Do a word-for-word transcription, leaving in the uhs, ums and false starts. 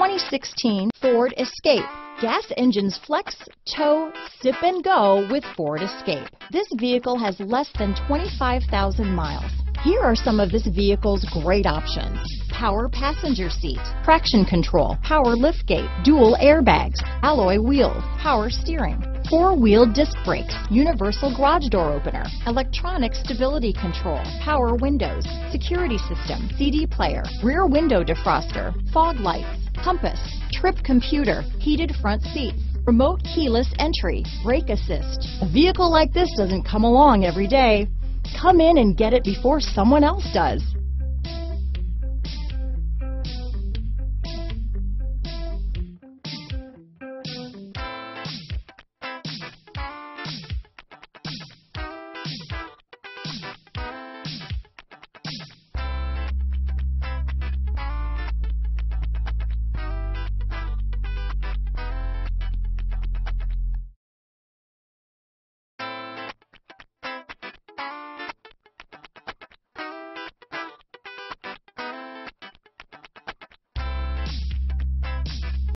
twenty sixteen Ford Escape. Gas engines flex, tow, sip and go with Ford Escape. This vehicle has less than twenty-five thousand miles. Here are some of this vehicle's great options. Power passenger seat, traction control, power liftgate, dual airbags, alloy wheels, power steering, four-wheel disc brakes, universal garage door opener, electronic stability control, power windows, security system, C D player, rear window defroster, fog lights, compass, trip computer, heated front seats, remote keyless entry, brake assist. A vehicle like this doesn't come along every day. Come in and get it before someone else does.